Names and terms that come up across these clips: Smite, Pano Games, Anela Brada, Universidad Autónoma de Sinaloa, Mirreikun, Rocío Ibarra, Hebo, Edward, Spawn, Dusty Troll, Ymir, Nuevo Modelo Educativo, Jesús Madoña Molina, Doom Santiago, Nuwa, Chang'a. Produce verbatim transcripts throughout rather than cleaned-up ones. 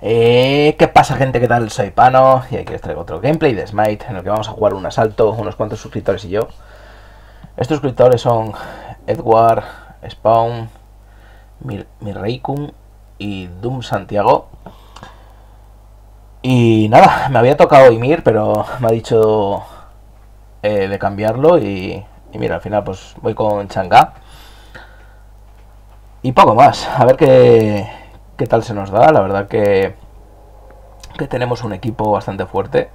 Eh, ¿Qué pasa, gente? ¿Qué tal? Soy Pano y aquí os traigo otro gameplay de Smite en el que vamos a jugar un asalto, unos cuantos suscriptores y yo. Estos suscriptores son Edward, Spawn, Mirreikun y Doom Santiago. Y nada, me había tocado Ymir, pero me ha dicho eh, de cambiarlo y, y mira, al final pues voy con Chang'a. Y poco más, a ver qué... ¿Qué tal se nos da? La verdad que, que tenemos un equipo bastante fuerte,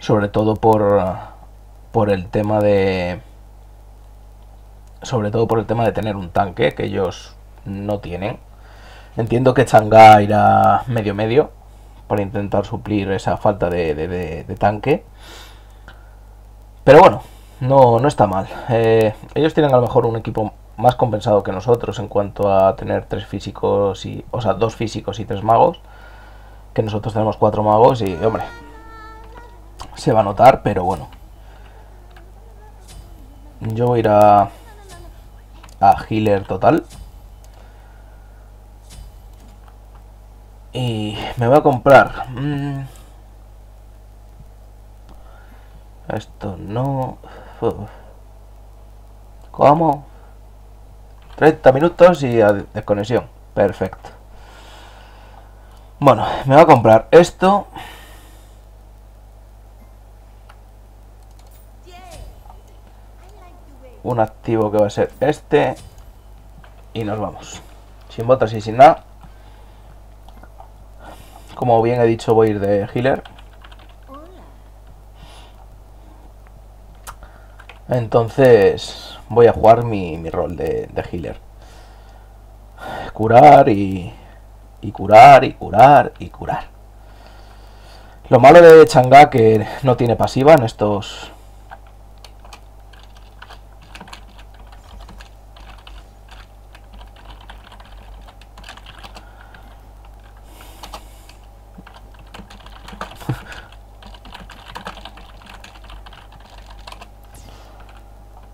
sobre todo por, por el tema de sobre todo por el tema de tener un tanque que ellos no tienen. Entiendo que Chang'a irá medio medio para intentar suplir esa falta de, de, de, de tanque, pero bueno, no, no está mal. Eh, ellos tienen a lo mejor un equipo más compensado que nosotros en cuanto a tener tres físicos y, o sea, dos físicos y tres magos, que nosotros tenemos cuatro magos y, hombre, se va a notar, pero bueno. Yo voy a ir a, a healer total y me voy a comprar mmm, esto no. Uf. ¿Cómo? treinta minutos y a desconexión. Perfecto. Bueno, me voy a comprar esto. Un activo que va a ser este. Y nos vamos. Sin botas y sin nada. Como bien he dicho, voy a ir de healer. Entonces voy a jugar mi, mi rol de, de healer. Curar y, y curar y curar y curar. Lo malo de Chang'a que no tiene pasiva en estos...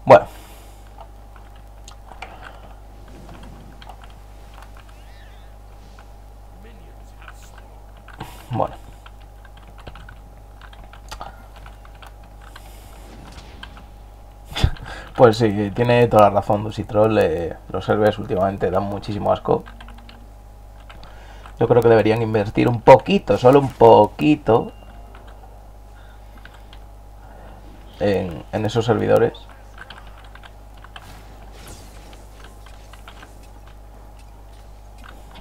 Bueno, bueno, pues sí, tiene toda la razón Dusty Troll. Eh, los herbes últimamente dan muchísimo asco. Yo creo que deberían invertir un poquito, solo un poquito, en, en esos servidores.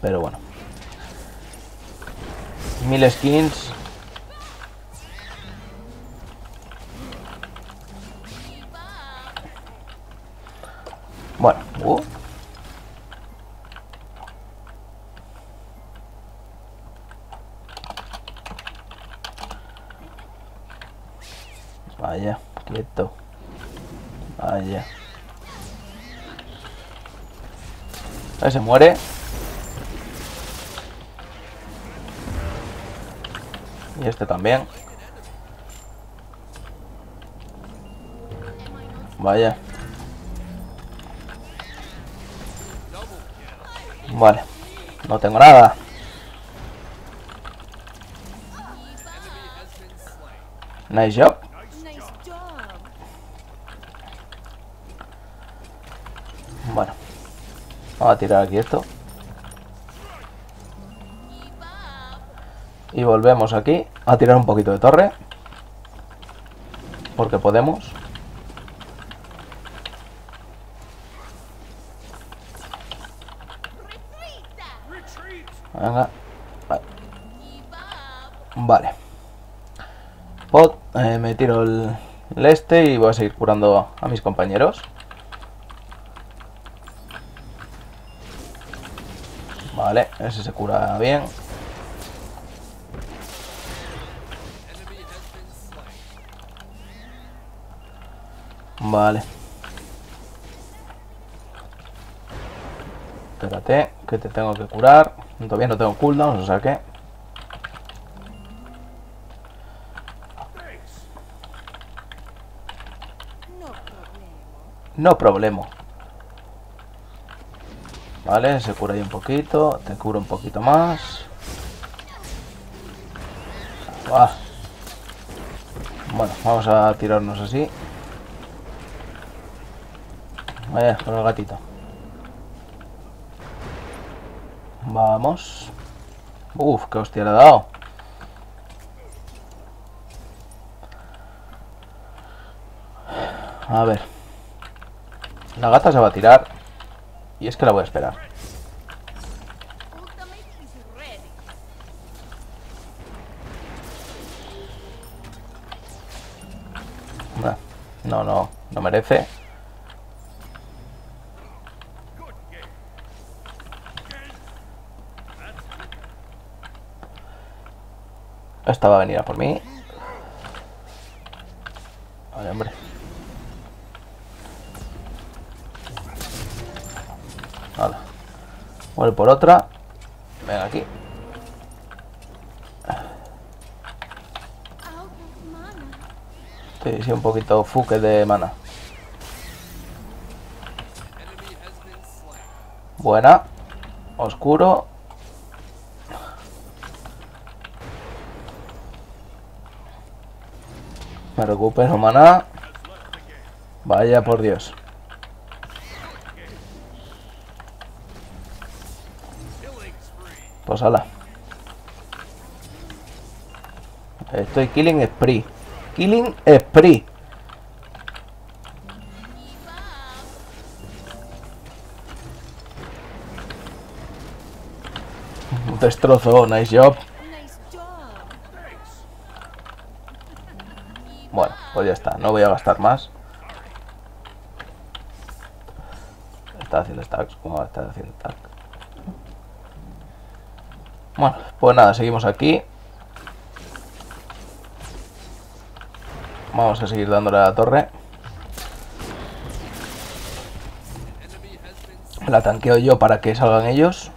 Pero bueno, mil skins. Bueno, uh. Vaya, quieto. Vaya. Ahí se muere. Y este también. Vaya. Vale. No tengo nada. Nice job. Bueno. Vamos a tirar aquí esto. Y volvemos aquí a tirar un poquito de torre. Porque podemos. Venga. Vale. Pot, eh, me tiro el, el este y voy a seguir curando a mis compañeros. Vale, ese se cura bien. Vale. Espérate, que te tengo que curar. Todavía no tengo cooldowns, o sea que... No problema. Vale, se cura ahí un poquito. Te curo un poquito más. Uah. Bueno, vamos a tirarnos así. Vaya, con el gatito. Vamos. Uf, qué hostia le ha dado. A ver. La gata se va a tirar. Y es que la voy a esperar. No, no, no merece. Esta va a venir a por mí. Vale, hombre. Vale. Vuelve por otra. Ven aquí. Sí, sí, un poquito fuque de mana. Buena. Oscuro. Me recupero maná. Vaya por Dios. Pues ala. Estoy killing spree. Killing spree. Un destrozo, nice job. Bueno, pues ya está, no voy a gastar más. Está haciendo stacks, como va a estar haciendo stacks. Bueno, pues nada, seguimos aquí. Vamos a seguir dándole a la torre. La tanqueo yo para que salgan ellos.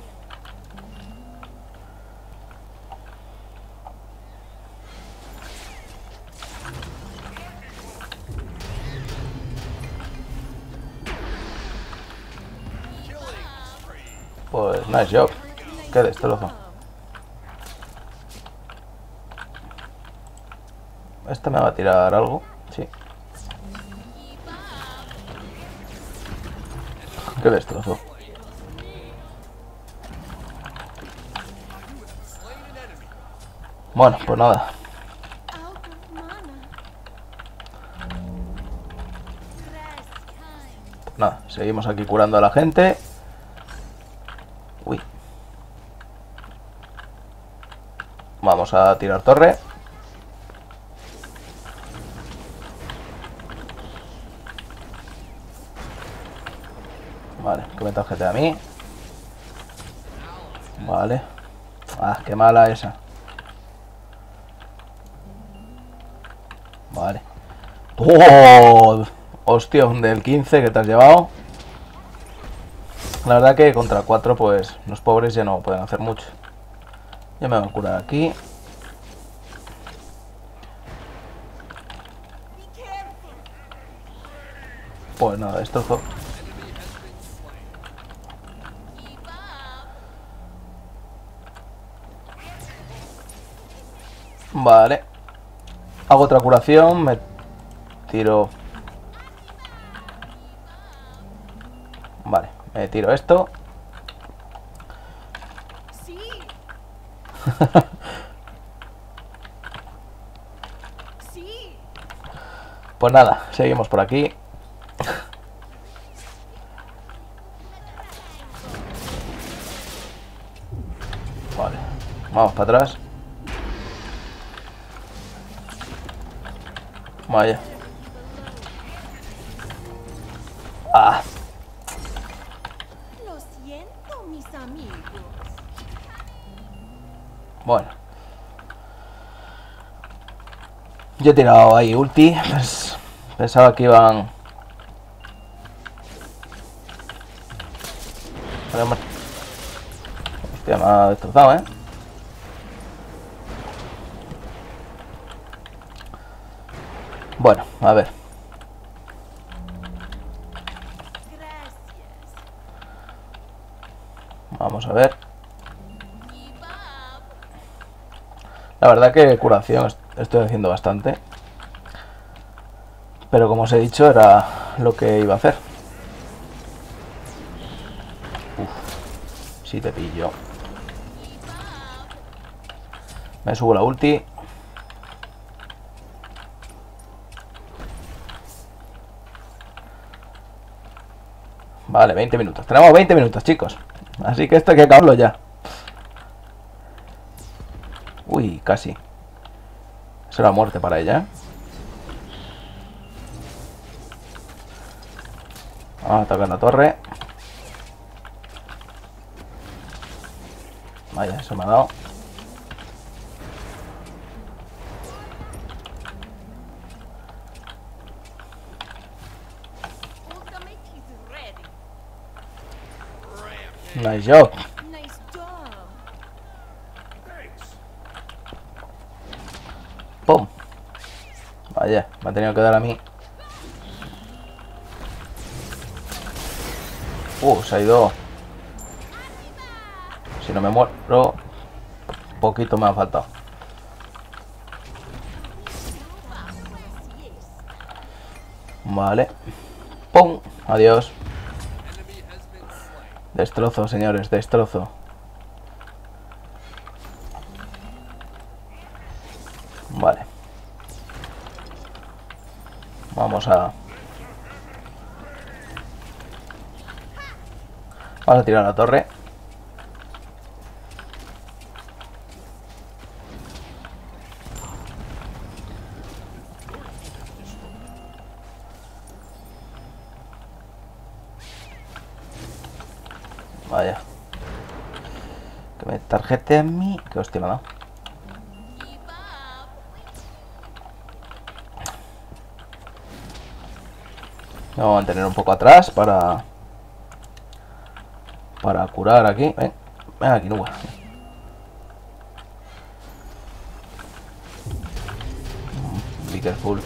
Pues nice job. Qué destrozo. Esta me va a tirar algo, sí. Qué destrozo. Bueno, pues nada. Nada, seguimos aquí curando a la gente. Uy. Vamos a tirar torre. Vale, que me tajete a mí. Vale. Ah, qué mala esa. Vale. ¡Oh! Hostión del quince que te has llevado. La verdad que contra cuatro, pues, los pobres ya no pueden hacer mucho. Yo me voy a curar aquí. Pues nada, destrozo. Vale. Hago otra curación. Me tiro. Vale, me tiro esto. Sí. Pues nada, seguimos por aquí. Vale, vamos para atrás. Vaya. Ah. Lo siento, mis amigos. Bueno. Yo he tirado ahí ulti. Pensaba que iban... Hostia, me ha destrozado, ¿eh? Bueno, a ver. Vamos a ver. La verdad que curación estoy haciendo bastante. Pero como os he dicho, era lo que iba a hacer. Uf, si te pillo. Me subo la ulti. Vale, veinte minutos. Tenemos veinte minutos, chicos. Así que esto hay que acabarlo ya. Uy, casi. Será muerte para ella, ¿eh? Vamos a atacar la torre. Vaya, se me ha dado. Nice job. ¡Pum! Vaya, me ha tenido que dar a mí. Uh, se ha ido. Si no me muero, un poquito me ha faltado. Vale. ¡Pum! Adiós. Destrozo, señores, destrozo. Vale. Vamos a... Vamos a tirar la torre. Vaya. Que me tarjete a mí. Que hostia me ha dado. Me voy a mantener un poco atrás para... Para curar aquí. Ven, ven aquí, Nuba. Be careful.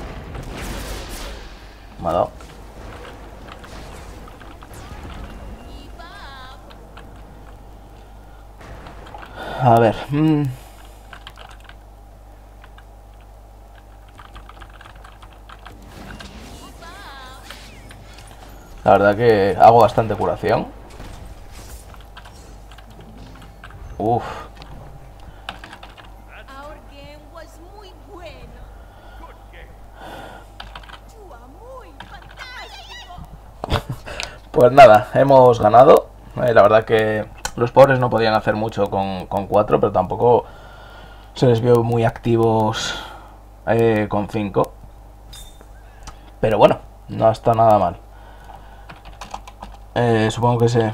Me ha dado. A ver. Mmm. La verdad que hago bastante curación. Uf. Pues nada, hemos ganado. Eh, la verdad que los pobres no podían hacer mucho con, con cuatro, pero tampoco se les vio muy activos eh, con cinco. Pero bueno, no ha estado nada mal. Eh, supongo que se...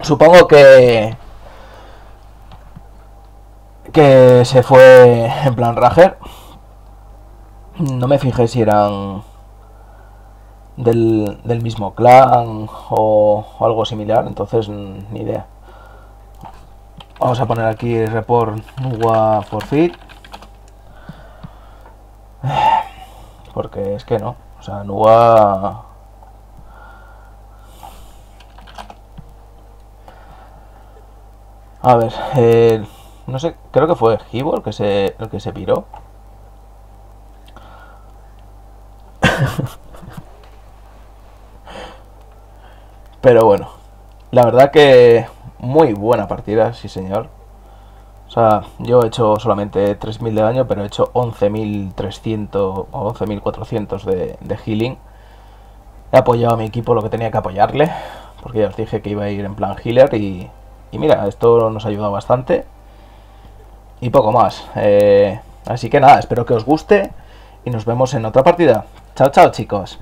Supongo que... Que se fue en plan Rager. No me fijé si eran... Del, del mismo clan o, o algo similar, entonces ni idea. Vamos a poner aquí report Nuwa forfeit, porque es que no, o sea, Nuwa a ver, eh, no sé, creo que fue Hebo el que se, el que se piró. Pero bueno, la verdad que muy buena partida, sí señor. O sea, yo he hecho solamente tres mil de daño, pero he hecho once mil trescientos o once mil cuatrocientos de, de healing. He apoyado a mi equipo lo que tenía que apoyarle, porque ya os dije que iba a ir en plan healer y, y mira, esto nos ha ayudado bastante. Y poco más. Eh, así que nada, espero que os guste y nos vemos en otra partida. Chao, chao chicos.